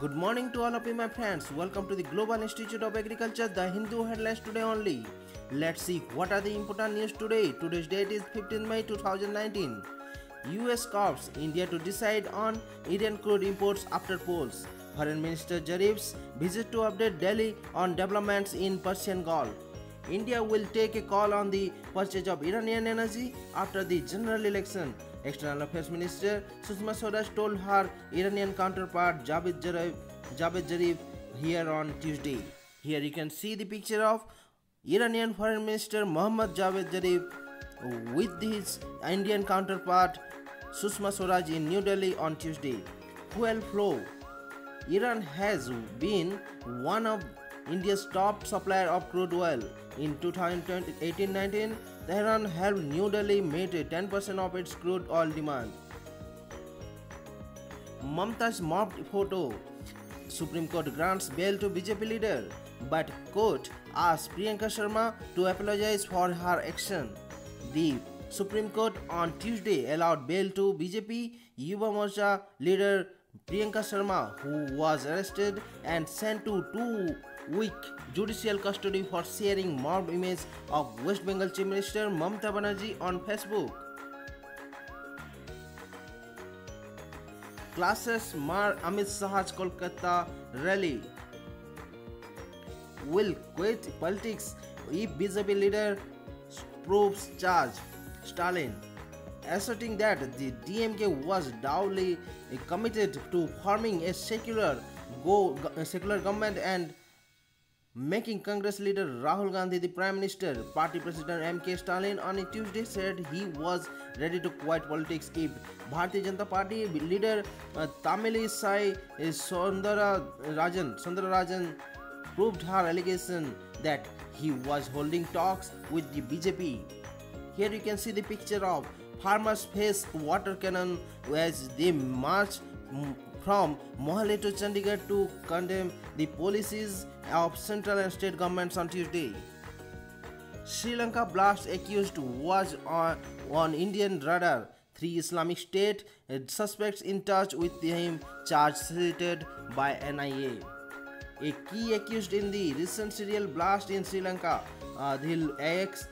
Good morning to all of you my friends, welcome to the Global Institute of Agriculture, the Hindu headlines today only. Let's see what are the important news today. Today's date is 15 May 2019. US cops India to decide on Indian crude imports after polls. Foreign Minister Zarif's visit to update Delhi on developments in Persian Gulf. India will take a call on the purchase of Iranian energy after the general election. External Affairs Minister Sushma Swaraj told her Iranian counterpart Javad Zarif here on Tuesday. Here you can see the picture of Iranian Foreign Minister Mohammad Javad Zarif with his Indian counterpart Sushma Swaraj in New Delhi on Tuesday. Fuel flow. Iran has been one of India's top supplier of crude oil. In 2018-19, Tehran helped New Delhi meet 10% of its crude oil demand. Mamata's mobbed photo. Supreme Court grants bail to BJP leader, but court asks Priyanka Sharma to apologize for her action. The Supreme Court on Tuesday allowed bail to BJP Yuva Morcha leader Priyanka Sharma, who was arrested and sent to 2-week judicial custody for sharing mobbed image of West Bengal Chief Minister Mamata Banerjee on Facebook. Classes mar Amit Shah's Kolkata rally. Will quit politics if BJP leader proves charge. Stalin, asserting that the DMK was doubly committed to forming a secular government and making Congress leader Rahul Gandhi the Prime Minister. Party President MK Stalin on Tuesday said he was ready to quit politics if Bharatiya Janata Party leader Tamilisai Soundarajan proved her allegation that he was holding talks with the BJP. Here you can see the picture of farmers face water cannon as they march from Mohali to Chandigarh to condemn the policies of central and state governments on Tuesday. Sri Lanka blast accused was on Indian radar. 3 Islamic State suspects in touch with him, charge cited by NIA. A key accused in the recent serial blast in Sri Lanka, Adil AX,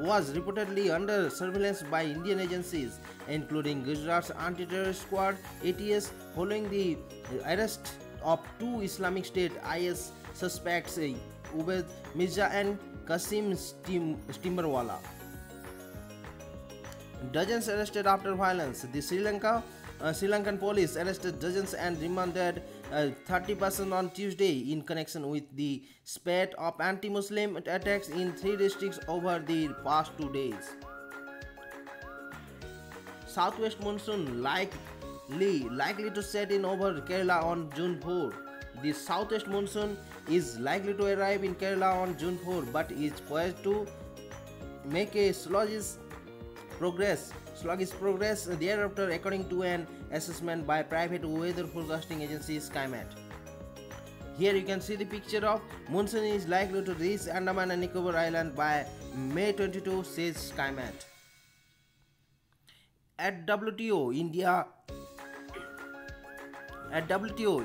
was reportedly under surveillance by Indian agencies, including Gujarat's anti-terrorist squad ATS, following the arrest of 2 Islamic State IS suspects Ubed Mirza and Kasim Stimberwala. Dozens arrested after violence. The Sri Lankan police arrested dozens and remanded 30 persons on Tuesday in connection with the spate of anti-Muslim attacks in 3 districts over the past 2 days. Southwest monsoon likely to set in over Kerala on June 4. The southwest monsoon is likely to arrive in Kerala on June 4 but is poised to make a sluggish progress thereafter, according to an assessment by private weather forecasting agency Skymet. Here you can see the picture of monsoon is likely to reach Andaman and Nicobar Island by May 22, says Skymet. At WTO,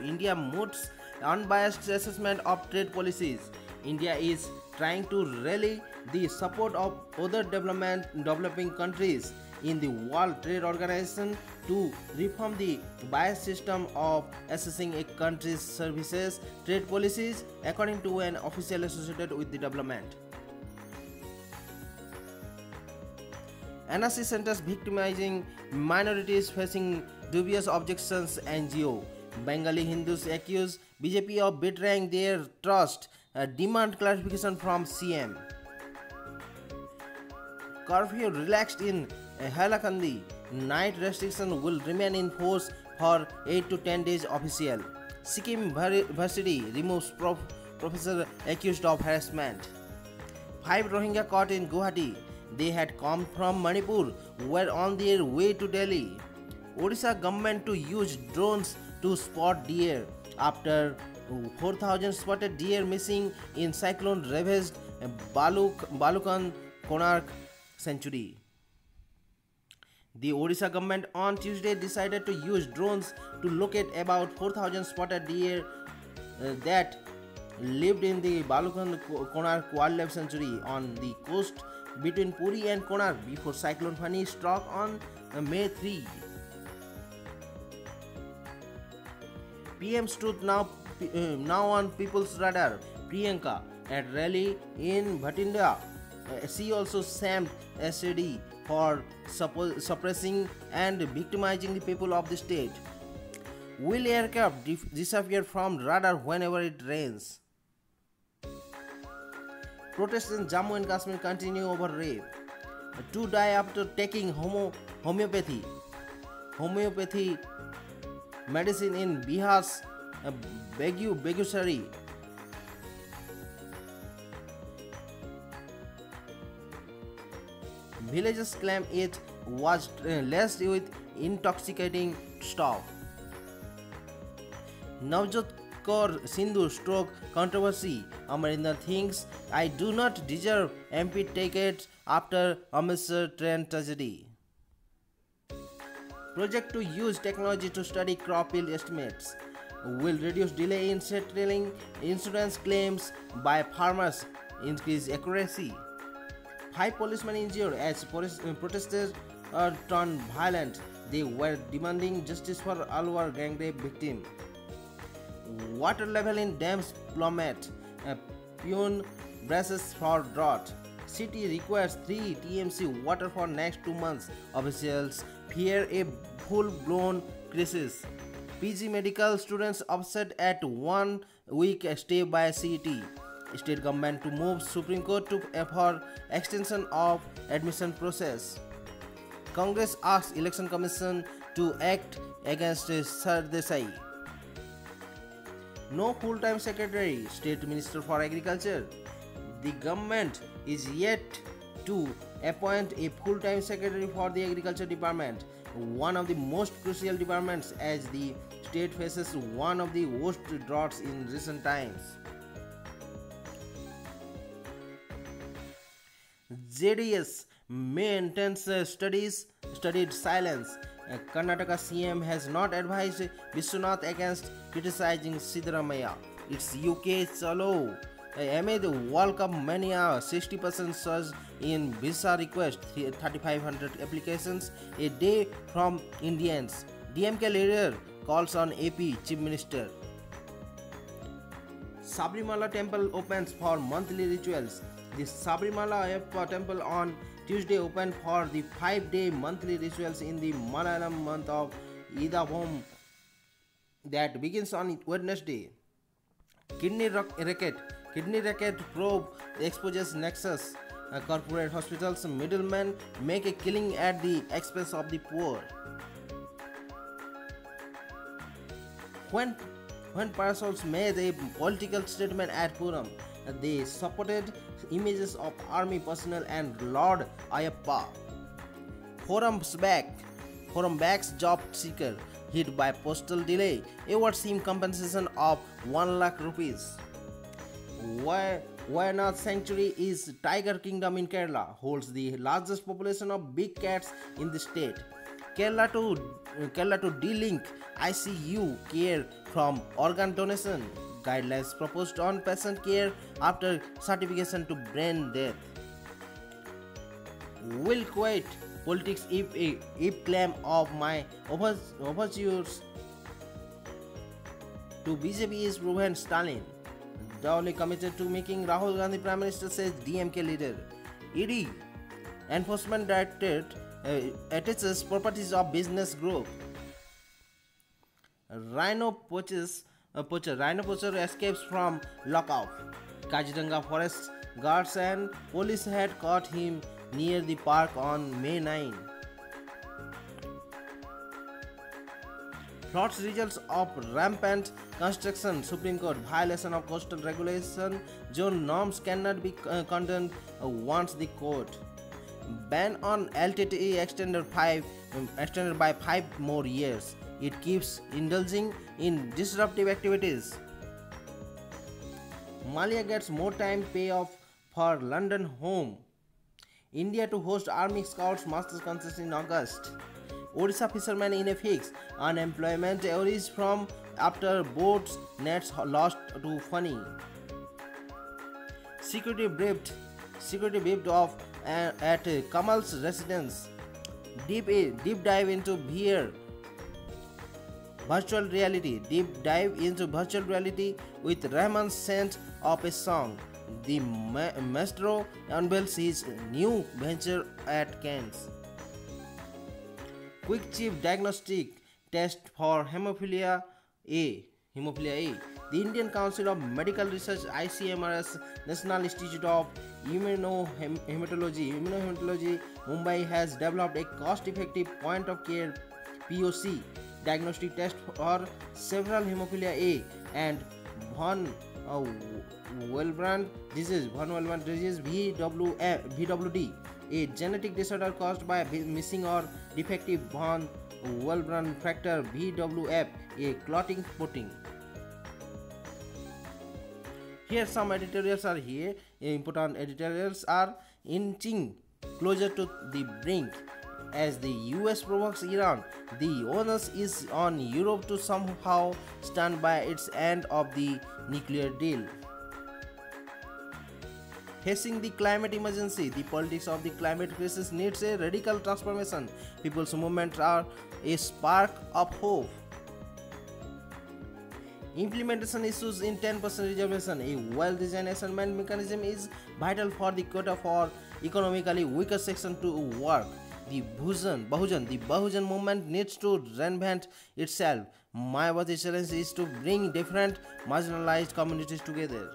India moots unbiased assessment of trade policies. India is trying to rally the support of other developing countries in the World Trade Organization to reform the biased system of assessing a country's services trade policies, according to an official associated with the development. NRC centers victimizing minorities facing dubious objections. NGO Bengali Hindus accuse BJP of betraying their trust, demand clarification from CM. Curfew relaxed in Hailakandi. Night restriction will remain in force for 8 to 10 days official. Sikkim University removes professor accused of harassment. 5 Rohingya caught in Guwahati. They had come from Manipur, were on their way to Delhi. Odisha government to use drones to spot deer after 4,000 spotted deer missing in cyclone-ravaged Balukan Konark sanctuary. The Odisha government on Tuesday decided to use drones to locate about 4,000 spotted deer that lived in the Balukan-Konar wildlife sanctuary on the coast between Puri and Konar before Cyclone Fani struck on May 3. PM's truth now on people's radar. Priyanka at rally in Bhatinda. She also shamed SAD for suppressing and victimizing the people of the state. Will aircraft disappear from radar whenever it rains? Protests in Jammu and Kashmir continue over rape. Two die after taking homeopathy medicine in Bihar's Begusari. Villagers claim it was laced with intoxicating stuff. Navjot Kaur Sidhu stroke controversy. Amarinder thinks I do not deserve MP ticket after Amritsar train tragedy. Project to use technology to study crop yield estimates will reduce delay in settling insurance claims by farmers, increase accuracy. 5 policemen injured as protesters turned violent. They were demanding justice for Alwar gang rape victim. Water level in dams plummet. Pune braces for drought. City requires 3 TMC water for next 2 months. Officials fear a full-blown crisis. PG medical students upset at 1 week stay by CET. State government to move Supreme Court to for extension of admission process. Congress asks Election Commission to act against Sardesai. No full-time secretary, State Minister for Agriculture. The government is yet to appoint a full-time secretary for the Agriculture Department, one of the most crucial departments as the state faces one of the worst droughts in recent times. JDS maintains studied silence. Karnataka CM has not advised Vishwanath against criticizing Siddaramaiah. It's UK Chalo. Amid World Cup mania, 60% surge in visa request, 3,500 applications a day from Indians. DMK leader calls on AP Chief Minister. Sabrimala temple opens for monthly rituals. The Sabrimala Ayyappa temple on Tuesday opened for the 5-day monthly rituals in the Malayalam month of Idavam that begins on Wednesday. Kidney racket probe exposes nexus. Corporate hospitals middlemen make a killing at the expense of the poor. When parasols made a political statement at Puram, they supported images of army personnel and Lord Ayyappa. Forum backs job seeker hit by postal delay. Awards him compensation of 1 lakh rupees. Vishwanath Sanctuary is Tiger Kingdom in Kerala, holds the largest population of big cats in the state. Kerala to de-link ICU care from organ donation. Guidelines proposed on patient care after certification to brain death. Will quit politics if claim of my overtures to BJP is Rohan Stalin. Downly committed to making Rahul Gandhi Prime Minister, says DMK leader. ED Enforcement Directorate attaches properties of business group. Rhino poacher escapes from lockup. Kaziranga forest guards and police had caught him near the park on May 9. Floods results of rampant construction. Supreme Court violation of coastal regulation zone norms cannot be condemned once the court. Ban on LTTE extended by 5 more years. It keeps indulging in disruptive activities. Malia gets more time payoff for London home. India to host Army Scouts Masters contest in August. Odisha fisherman in a fix. Unemployment worries from after boats nets lost to Fani. Security briefed off at Kamal's residence. Deep dive into VR. Virtual reality. Deep dive into virtual reality with Rahman's scent of a song. The maestro unveils his new venture at Cannes. Quick cheap diagnostic test for Haemophilia A. The Indian Council of Medical Research (ICMR's) National Institute of Immunohematology, Mumbai has developed a cost-effective point-of-care (POC) diagnostic test for several Haemophilia A and Von Willebrand disease (VWD), a genetic disorder caused by missing or defective Von Willebrand factor (VWF), a clotting protein. Here some editorials are here. Important editorials are inching closer to the brink as the US provokes Iran. The onus is on Europe to somehow stand by its end of the nuclear deal. Facing the climate emergency, the politics of the climate crisis needs a radical transformation. People's movements are a spark of hope. Implementation issues in 10% reservation. A well-designed assignment mechanism is vital for the quota for economically weaker section to work. The Bahujan movement needs to reinvent itself. My worthy challenge is to bring different marginalized communities together.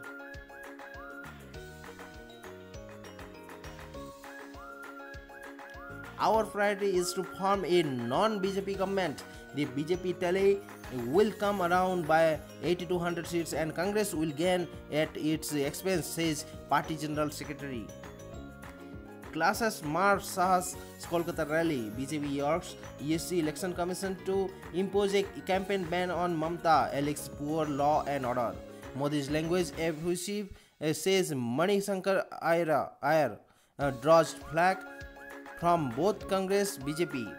Our priority is to form a non-BJP government. The BJP tally will come around by 8,200 seats and Congress will gain at its expense, says Party General Secretary. Classes Mar Sahas Kolkata rally. BJP York's ESC Election Commission to impose a campaign ban on Mamata. Alex poor law and order. Modi's language abusive, says Mani Sankar Ayer. Draws flag from both Congress BJP.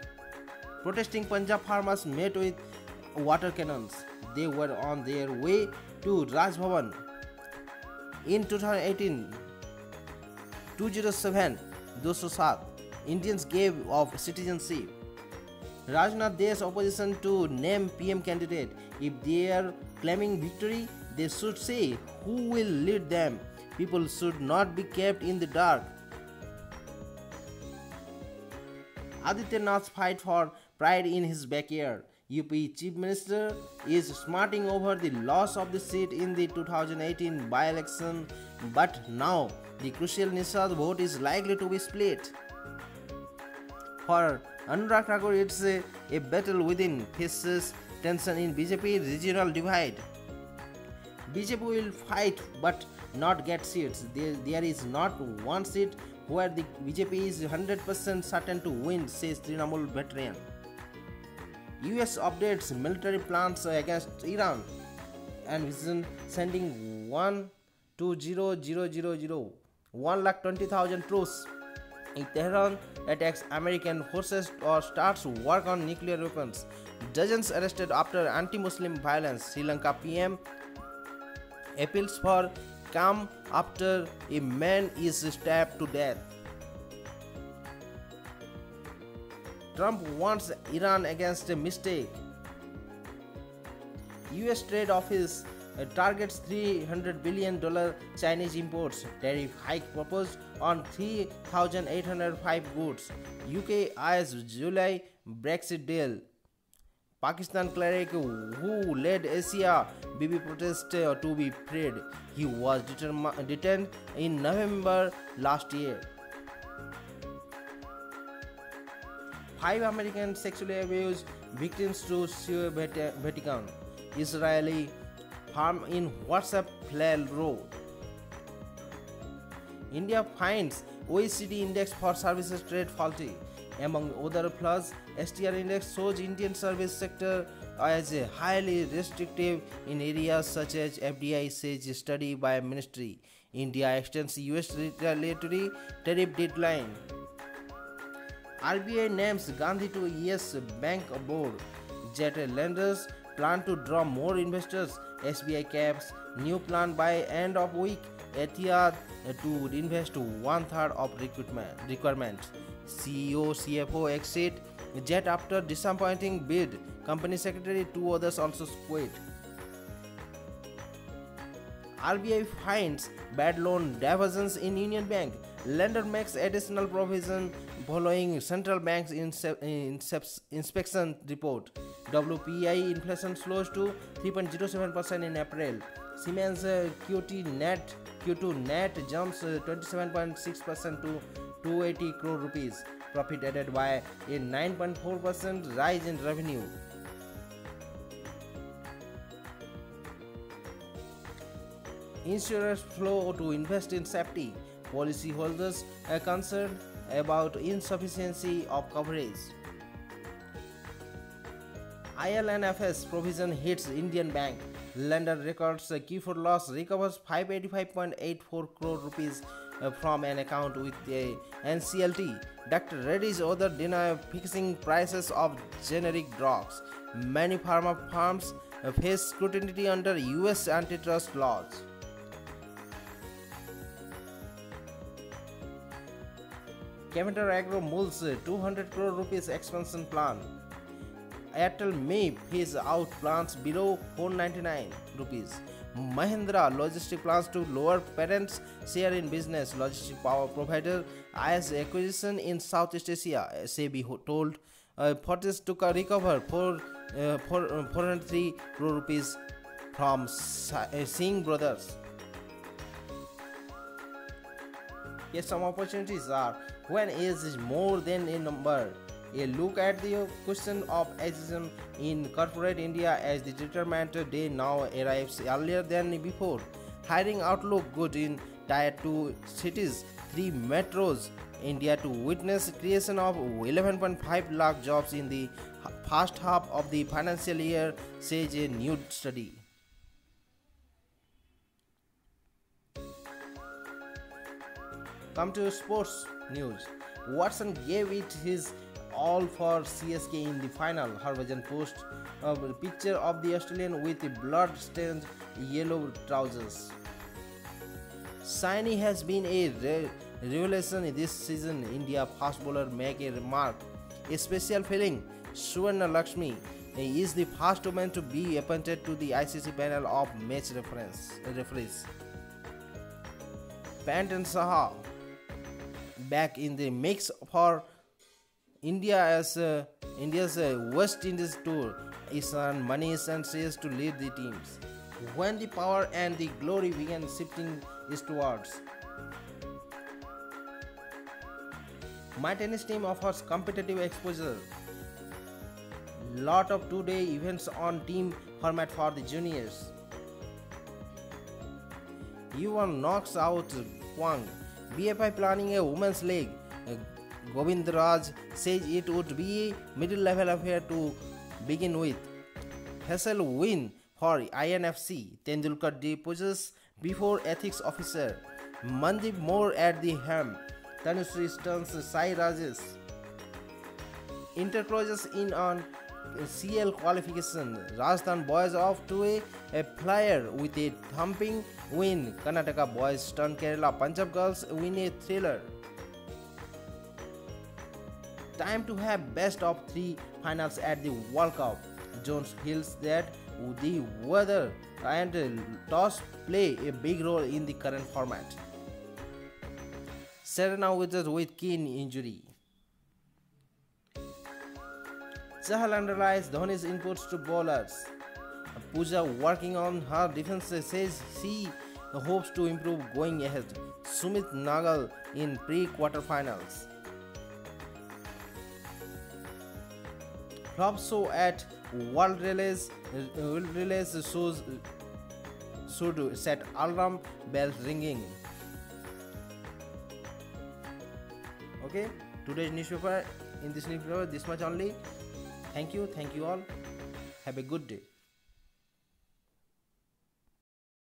Protesting Punjab farmers met with water cannons. They were on their way to Raj Bhavan. In 2007, Indians gave of citizenship. Rajnath Desh's opposition to name PM candidate. If they are claiming victory, they should say who will lead them. People should not be kept in the dark. Aditya Nath's fight for pride in his backyard. UP Chief Minister is smarting over the loss of the seat in the 2018 by-election, but now the crucial Nishad vote is likely to be split. For Anurag Thakur, it's a battle within, faces tension in BJP regional divide. BJP will fight but not get seats. There is not one seat where the BJP is 100% certain to win, says Trinamool veteran. US updates military plans against Iran and vision sending 120,000 troops if Tehran attacks American forces or starts work on nuclear weapons. Dozens arrested after anti-Muslim violence. Sri Lanka PM appeals for calm after a man is stabbed to death. Trump warns Iran against a mistake. US Trade Office targets $300 billion Chinese imports. Tariff hike proposed on 3,805 goods. UK eyes July Brexit deal. Pakistan cleric who led Asia Bibi protest to be freed. He was detained in November last year. 5 American sexually abused victims to sue Vatican. Israeli farm in WhatsApp flare road. India finds OECD index for services trade faulty. Among other flaws, STR index shows Indian service sector as highly restrictive in areas such as FDI, says study by ministry. India extends US retaliatory tariff deadline. RBI names Gandhi to YES Bank board. Jet lenders plan to draw more investors. SBI caps new plan by end of week. Etihad to invest 1/3 of requirement. CEO CFO exit. Jet after disappointing bid. Company secretary, 2 others also quit. RBI finds bad loan divergence in Union Bank. Lender makes additional provision following central bank's inspection report. WPI inflation slows to 3.07% in April. Siemens Q2 net jumps 27.6% to 280 crore rupees. Profit added by a 9.4% rise in revenue. Insurers flow to invest in safety. Policyholders are concerned about insufficiency of coverage. IL&FS provision hits Indian Bank. Lender records key for loss, recovers 585.84 crore rupees from an account with a NCLT. Dr. Reddy's order deny fixing prices of generic drugs. Many pharma firms face scrutiny under US antitrust laws. Kementar Agro mulls 200 crore rupees expansion plan. Airtel may phase out plans below 499 rupees. Mahindra Logistics plans to lower parents' share in business. Logistic power provider IS acquisition in Southeast Asia, SEBI told Fortis to recover 403 crore rupees from Singh Brothers. Yes, some opportunities are when age is more than a number. A look at the question of ageism in corporate India as the retirement day now arrives earlier than before. Hiring outlook good in tier 2 cities, 3 metros. India to witness creation of 11.5 lakh jobs in the first half of the financial year, says a new study. Come to sports news. Watson gave it his all for CSK in the final. Harbhajan posts a picture of the Australian with blood-stained yellow trousers. Saini has been a revelation this season. India fast bowler make a remark. A special feeling. Suvarna Lakshmi is the first woman to be appointed to the ICC panel of match referees. Pant and Saha back in the mix for India as India's West Indies tour. Ishan, Mani Sankar Ayer to lead the teams. When the power and the glory began shifting eastwards. My tennis team offers competitive exposure. Lot of two-day events on team format for the juniors. Yuan knocks out Kwang. BFI planning a women's league. Govind Raj says it would be a middle-level affair to begin with. Hassel win for INFC. Tendulkar deposes before ethics officer. Mandeep Moore at the helm. Tanushree stuns Sai Rajesh. Inter closes in on CL qualification. Rajasthan boys off to a flyer with a thumping win. Karnataka boys stun Kerala. Punjab girls win a thriller. Time to have best of 3 finals at the World Cup. Jones feels that the weather and toss play a big role in the current format. Serena Williams with keen injury. Chahal underlies Dhoni's inputs to bowlers. Pooja working on her defense says she hopes to improve going ahead. Sumit Nagal in pre-quarterfinals. Flop show at World Relays shows should set alarm bells ringing. Okay, today's newspaper, in this newspaper, this much only. Thank you all. Have a good day.